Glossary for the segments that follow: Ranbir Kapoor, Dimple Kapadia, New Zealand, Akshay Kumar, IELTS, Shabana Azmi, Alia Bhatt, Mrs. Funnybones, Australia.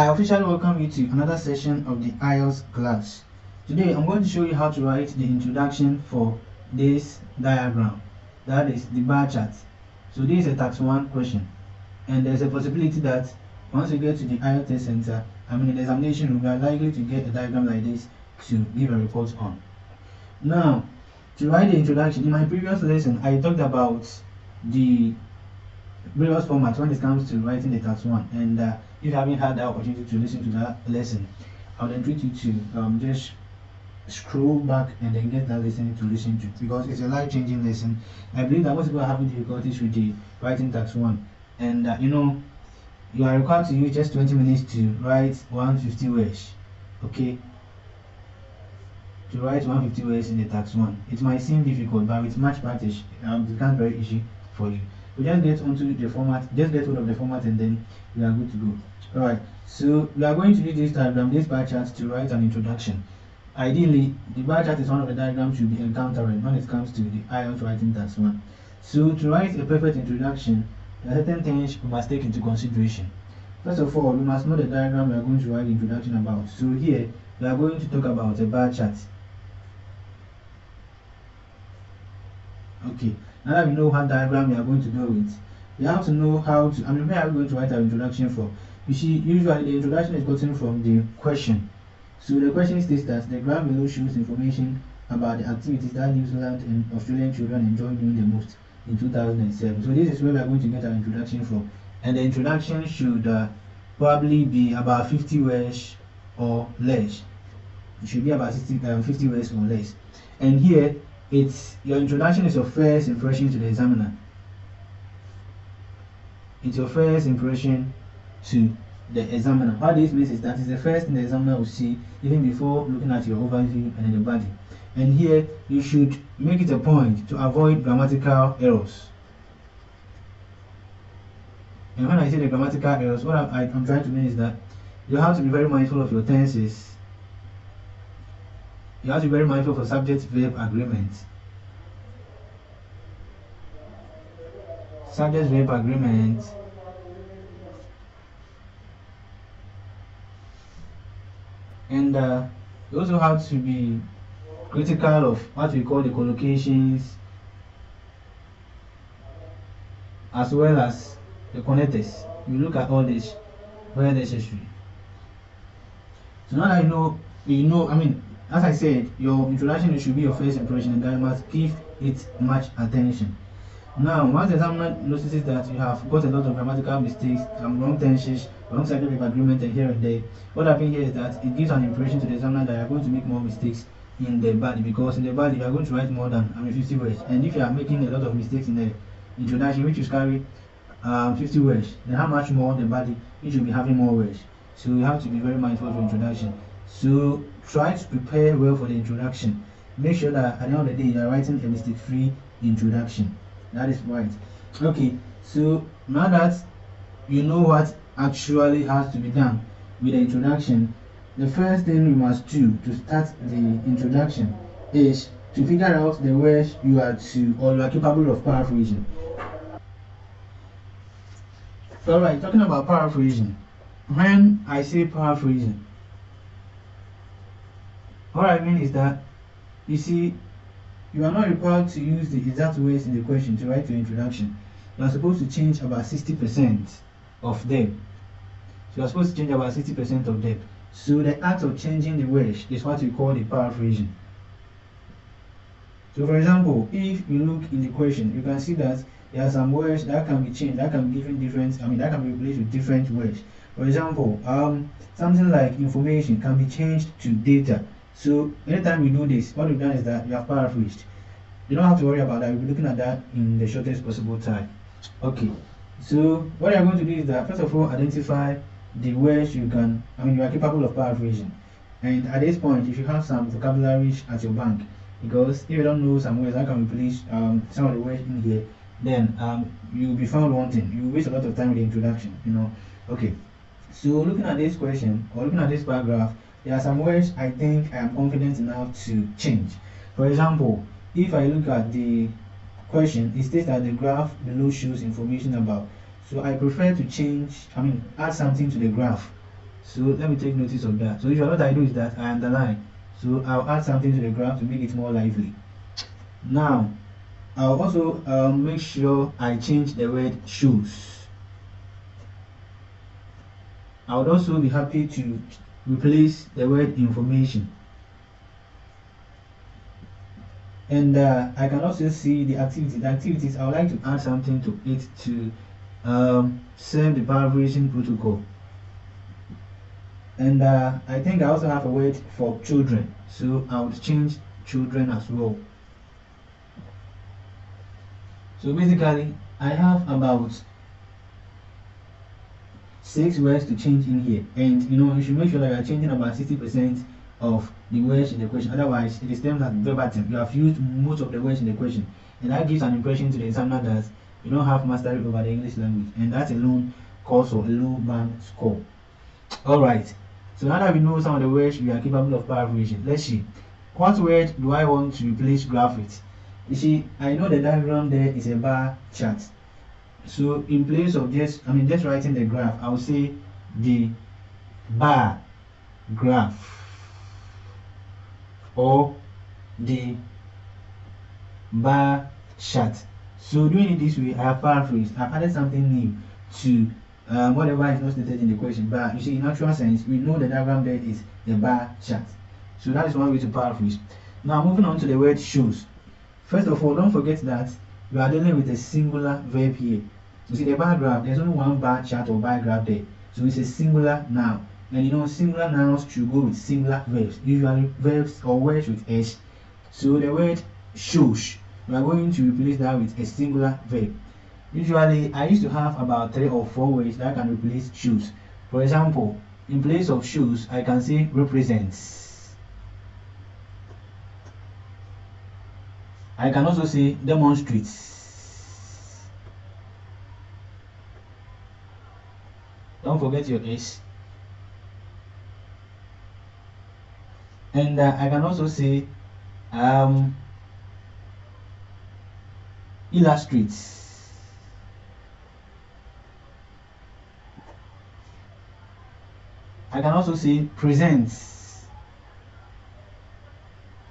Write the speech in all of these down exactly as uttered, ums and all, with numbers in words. I officially welcome you to another session of the I E L T S class. Today I'm going to show you how to write the introduction for this diagram, that is the bar chart. So this is a tax one question, and there's a possibility that once you get to the I E L T S test center, I mean the examination, we are likely to get a diagram like this to give a report on. Now, to write the introduction, in my previous lesson I talked about the various formats when it comes to writing the tax one, and uh, if you haven't had the opportunity to listen to that lesson, I would entreat you to um, just scroll back and then get that lesson to listen to, because it's a life-changing lesson. I believe that most people are having difficulties with the writing tax one, and uh, you know, you are required to use just twenty minutes to write one hundred fifty words, okay? To write one hundred fifty words in the tax one. It might seem difficult, but with much practice, um, it becomes very easy for you. We just get onto the format, just get hold of the format, and then we are good to go. Alright, so we are going to use this diagram, this bar chart, to write an introduction. Ideally, the bar chart is one of the diagrams you'll be encountering when it comes to the I E L T S writing tax one. So, to write a perfect introduction, there are certain things we must take into consideration. First of all, we must know the diagram we are going to write the introduction about. So, here we are going to talk about a bar chart. Okay, now that we know what diagram we are going to go with, we have to know how to, I mean, where are we going to write our introduction for? You see, usually the introduction is gotten from the question. So the question states that the graph below shows information about the activities that New Zealand and Australian children enjoyed doing the most in two thousand seven. So this is where we are going to get our introduction from. And the introduction should uh, probably be about fifty words or less. It should be about sixty, uh, fifty words or less. And here, it's your introduction is your first impression to the examiner. It's your first impression to the examiner. What this means is that it's the first thing the examiner will see even before looking at your overview and the body. And here you should make it a point to avoid grammatical errors. And when I say the grammatical errors, what I, I, I'm trying to mean is that you have to be very mindful of your tenses. You have to be very mindful of subject-verb agreement. Subject-verb agreement. And uh, you also have to be critical of what we call the collocations, as well as the connectors. You look at all this where necessary. So now that you know, you know, I mean, as I said, your introduction should be your first impression, and that you must give it much attention. Now, once the examiner notices that you have got a lot of grammatical mistakes, some wrong tenses, wrong subject-verb agreement, and here and there, what happened here is that it gives an impression to the examiner that you are going to make more mistakes in the body, because in the body you are going to write more than I mean, fifty words. And if you are making a lot of mistakes in the introduction, which is carry um, fifty words, then how much more the body, which will be having more words. So you have to be very mindful of your introduction. So try to prepare well for the introduction. Make sure that at the end of the day you are writing a mistake-free introduction. That is right. Okay, so now that you know what actually has to be done with the introduction, the first thing you must do to start the introduction is to figure out the words you are to or you are capable of paraphrasing. Alright, talking about paraphrasing. When I say paraphrasing, what I mean is that, you see, you are not required to use the exact words in the question to write your introduction. You are supposed to change about sixty percent of them. So you are supposed to change about sixty percent of them. So the act of changing the words is what we call the paraphrasing. So for example, if you look in the question, you can see that there are some words that can be changed, that can be given different, I mean that can be replaced with different words. For example, um, something like information can be changed to data. So anytime we do this, what we've done is that we have paraphrased. You don't have to worry about that. We'll be looking at that in the shortest possible time. Okay. So what you're going to do is that, first of all, identify the words you can, I mean, you are capable of paraphrasing. And at this point, if you have some vocabulary at your bank, because if you don't know some words that can replace um, some of the words in here, then um, you'll be found wanting. You waste a lot of time with the introduction, you know. Okay. So looking at this question or looking at this paragraph, there are some words I think I am confident enough to change. For example, if I look at the question, it states that the graph below shows information about. So I prefer to change, I mean, add something to the graph So let me take notice of that. So usually what I do is that I underline. So I'll add something to the graph to make it more lively. Now I'll also uh, make sure I change the word shows. I would also be happy to replace the word information. And uh, I can also see the activities. The activities, I would like to add something to it to um, serve the paraphrasing protocol. And uh, I think I also have a word for children, so I would change children as well. So basically, I have about six words to change in here, and you know you should make sure that you are changing about sixty percent of the words in the question. Otherwise, it is termed as verbatim. You have used most of the words in the question, and that gives an impression to the examiner that you don't have mastery over the English language, and that alone calls for a low band score. All right. So now that we know some of the words we are capable of paraphrasing, let's see what word do I want to replace graph with. You see, I know the diagram there is a bar chart. So in place of just, I mean, just writing the graph, I'll say the bar graph or the bar chart. So doing it this way, I have paraphrased. I've added something new to um, whatever is not stated in the question. But you see, in actual sense, we know the diagram there is the bar chart. So that is one way to paraphrase. Now moving on to the word shows. First of all, don't forget that you are dealing with a singular verb here. You see the bar graph, there's only one bar chart or bar graph there. So it's a singular noun. And you know, singular nouns should go with singular verbs. Usually verbs or words with S. So the word shows, we are going to replace that with a singular verb. Usually, I used to have about three or four ways that I can replace shows. For example, in place of shows, I can say represents. I can also say demonstrates. Don't forget your S. And uh, I can also say um, illustrates. I can also say presents.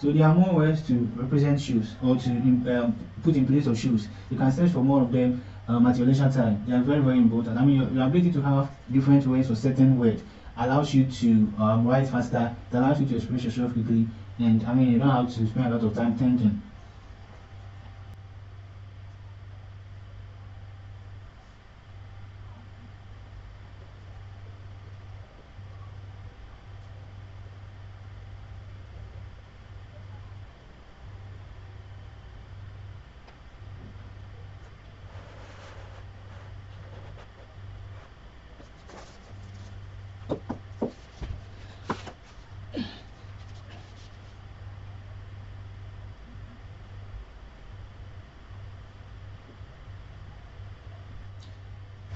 So there are more ways to represent shoes or to um, put in place of shoes. You can search for more of them um, at your leisure time. They are very, very important. I mean, your, your ability to have different ways for certain words allows you to um, write faster, it allows you to express yourself quickly, and I mean, you don't have to spend a lot of time thinking.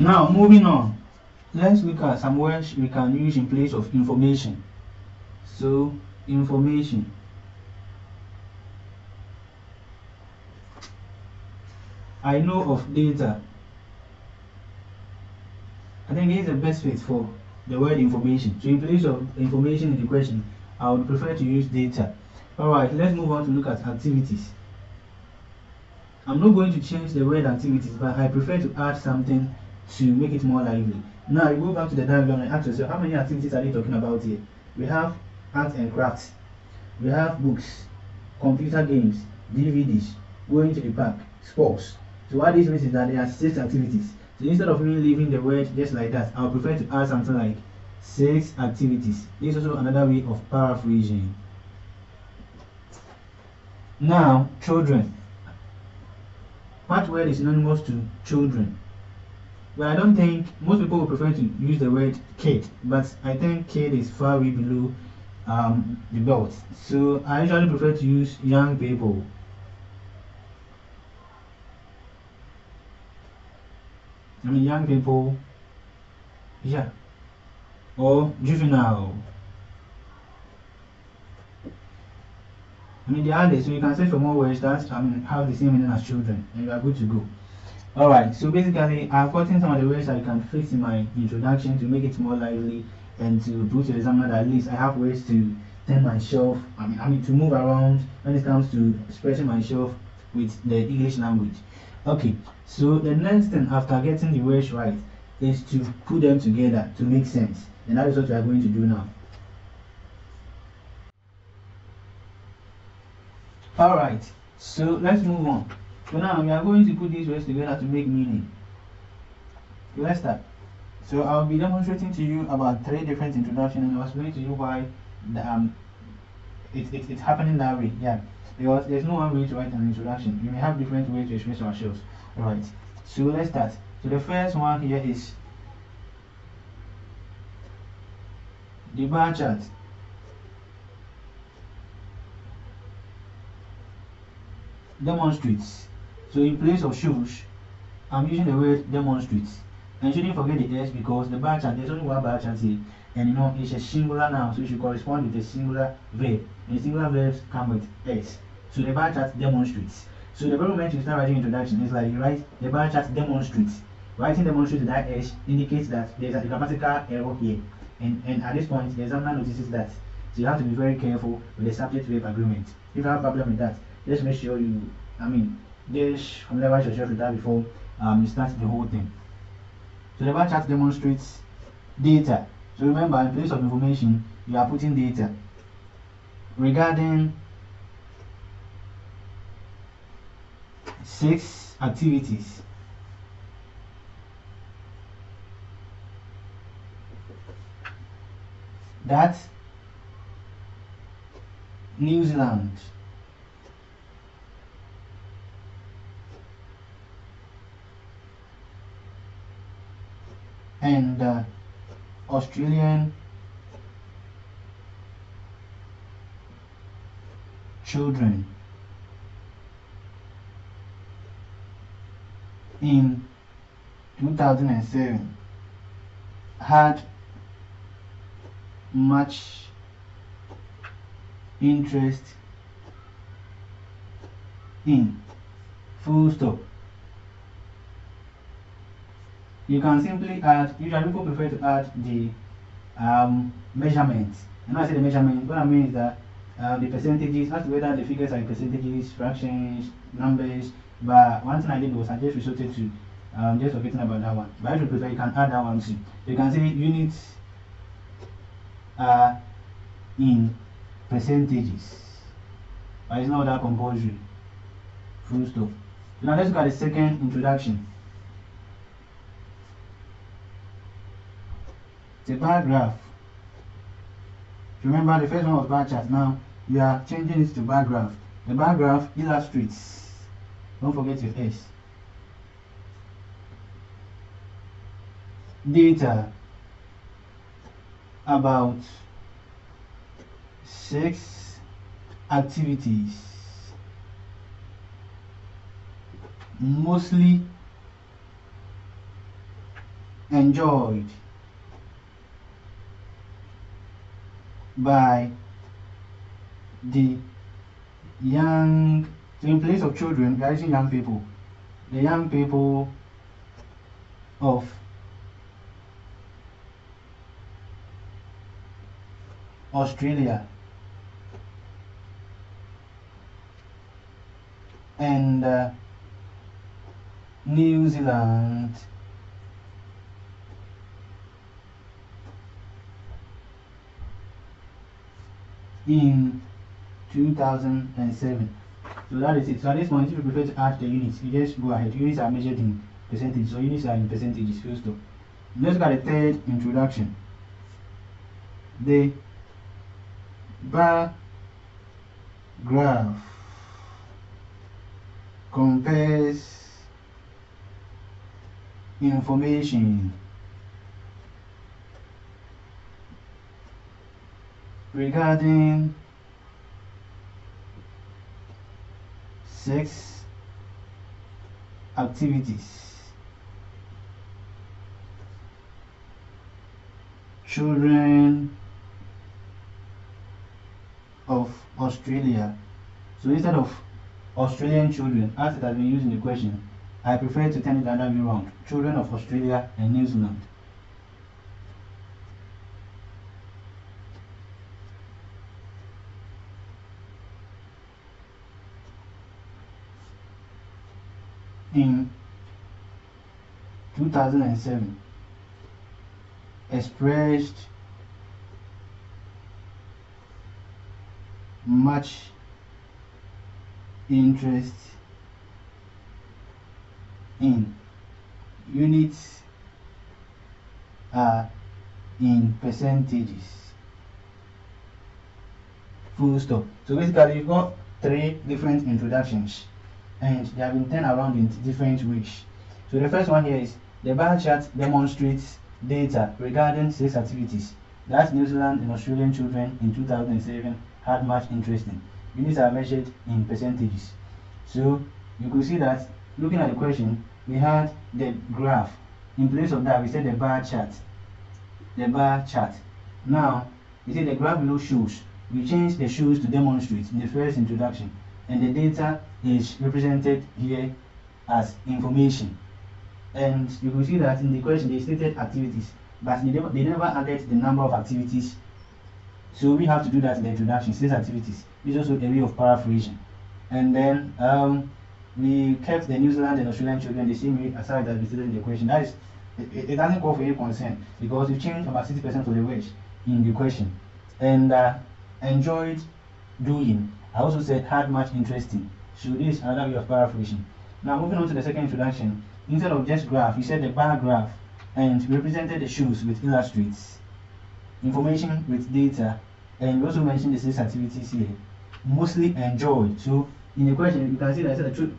Now, moving on, let's look at some words we can use in place of information. So, information. I know of data. I think it is the best fit for the word information. So, in place of information in the question, I would prefer to use data. Alright, let's move on to look at activities. I'm not going to change the word activities, but I prefer to add something to make it more lively. Now you go back to the diagram and ask yourself, how many activities are they talking about here? We have art and crafts, we have books, computer games, D V Ds, going to the park, sports. So what this means is that there are six activities. So instead of really leaving the word just like that, I would prefer to add something like six activities. This is also another way of paraphrasing. Now, children. What word is synonymous to children? Well, I don't think most people would prefer to use the word kid, but I think kid is far way below um, the belt. So I usually prefer to use young people. I mean, young people, yeah, or juvenile. I mean, they are there, so you can search for more words that I mean, have the same meaning as children, and you are good to go. Alright, so basically I've gotten some of the words I can fix in my introduction to make it more lively and to approach the exam, that at least I have ways to tell myself, I mean, I mean to move around when it comes to expressing myself with the English language. Okay, so the next thing after getting the words right is to put them together to make sense, and that is what we are going to do now. All right, so let's move on. So now we are going to put these words together to make meaning. Let's start. So I'll be demonstrating to you about three different introductions, and I'll explain to you why the, um it, it, it's happening that way. Yeah, because there's no one way to write an introduction. We may have different ways to express ourselves. All right, so let's start. So the first one here is the bar chart. Demonstrates. So in place of shows, I'm using the word demonstrates. And you shouldn't forget the S, because the bar chart, there's only one bar chart here. And you know, it's a singular noun, so it should correspond with a singular verb. And singular verbs come with S. So the bar chart demonstrates. So the very moment you start writing introduction, it's like you write the bar chart demonstrates. Writing demonstrates that S indicates that there's a grammatical error here. And, and at this point, the examiner notices that. So you have to be very careful with the subject-verb agreement. If you have a problem with that, just make sure you, I mean, just familiarize yourself with that before um, you start the whole thing. So the bar chart demonstrates data. So remember, in place of information, you are putting data regarding six activities. That New Zealand and uh, Australian children in two thousand seven had much interest in, full stop. You can simply add, usually people prefer to add the um, measurements. And when I say the measurements, what I mean is that uh, the percentages, as to whether the figures are percentages, fractions, numbers. But one thing I did was I just resorted to, um, just forgetting about that one. But if you prefer, you can add that one too. You can say units are in percentages, but it's not that compulsory. Full stop. Now let's look at the second introduction. The bar graph. Remember, the first one was bar chart. Now you are changing it to bar graph. The bar graph illustrates. Don't forget your S. Data about six activities, mostly enjoyed by the young, so in place of children, we are using young people, the young people of Australia and uh, New Zealand in two thousand seven. So that is it. So at this point, if you prefer to add the units, you just go ahead. Units are measured in percentage, so units are in percentages. First of all, let's look at the third introduction. The bar graph compares information regarding six activities, children of Australia. So instead of Australian children, as it has been used in the question, I prefer to turn it another way around. Children of Australia and New Zealand. in two thousand seven expressed much interest in units are in percentages. Full stop. So basically you've got three different introductions and they have been turned around in different ways. So the first one here is the bar chart demonstrates data regarding six activities that New Zealand and Australian children in two thousand seven had much interest in. Units are measured in percentages. So you could see that looking at the question, we had the graph. In place of that, we said the bar chart. The bar chart. Now, we say the graph below shows. We change the shows to demonstrate in the first introduction. And the data is represented here as information. And you can see that in the question, they stated activities, but they never, they never added the number of activities. So we have to do that in the introduction, six activities. It's also a way of paraphrasing. And then, um, we kept the New Zealand and Australian children the same way aside that we stated in the question. That is, it, it doesn't call for any concern because we changed about sixty percent of the words in the question. And uh, enjoyed doing. I also said had much interest in. So this is another way of paraphrasing. Now moving on to the second introduction. Instead of just graph, we said the bar graph and represented the shoes with illustrates, information with data, and we also mentioned the six activities here. Mostly enjoyed. So in the question, you can see that I said the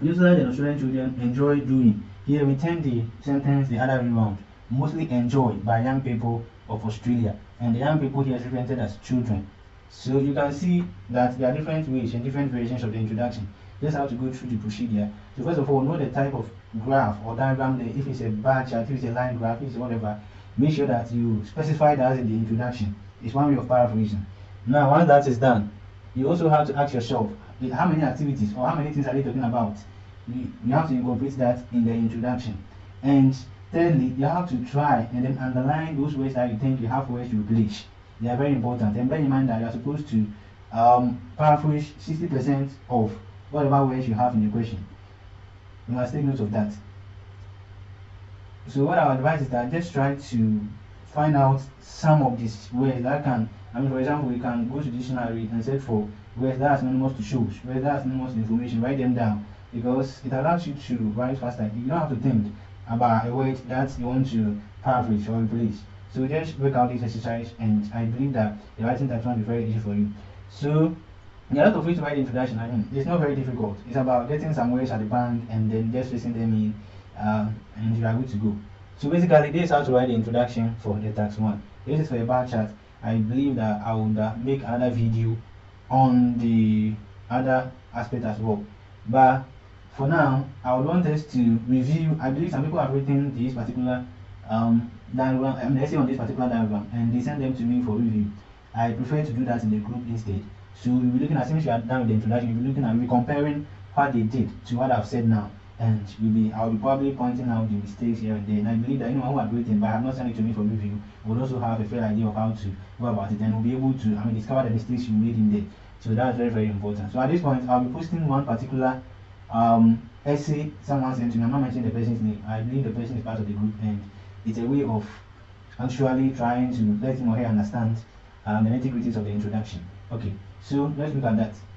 New Zealand and Australian children enjoy doing. Here we turn the sentence the other way around. Mostly enjoyed by young people of Australia. And the young people here is represented as children. So you can see that there are different ways and different variations of the introduction. Just have to go through the procedure. So first of all, know the type of graph or diagram there. If it's a bar chart, if it's a line graph, if it's whatever, make sure that you specify that in the introduction. It's one way of paraphrasing. Now, once that is done, you also have to ask yourself, how many activities or how many things are they talking about? You, you have to incorporate that in the introduction. And thirdly, you have to try and then underline those words that you think you have words to replace. They are very important. And bear in mind that you are supposed to um, paraphrase sixty percent of whatever words you have in the question. You must take note of that. So what I would advise is that just try to find out some of these words that can, I mean, for example, we can go to dictionary and search for words that are synonymous to shows, words that are synonymous to information, write them down, because it allows you to write faster. You don't have to think about a word that you want to paraphrase or replace. So just work out this exercise, and I believe that the writing that's going to be very easy for you. So there are a lot of ways to write the introduction. I mean, it's not very difficult. It's about getting some words at the bank and then just placing them in, uh, and you are good to go. So basically, this is how to write the introduction for the tax one. This is for a bar chart. I believe that I would uh, make another video on the other aspect as well. But for now, I would want us to review. I believe some people have written this particular um, diagram, I mean, essay on this particular diagram, and they send them to me for review. I prefer to do that in the group instead. So we'll be looking at, since we are done with the introduction, we'll be looking at, we'll be comparing what they did to what I've said now. And we'll be, I'll be probably pointing out the mistakes here and there. And I believe that anyone who had written but have not sent it to me for review will also have a fair idea of how to go about it, and will be able to, I mean, discover the mistakes you made in there. So that's very, very important. So at this point, I'll be posting one particular um, essay someone sent to me. I'm not mentioning the person's name. I believe the person is part of the group, and it's a way of actually trying to let him or her understand um, the nitty-gritties of the introduction. Okay, so let's look at that.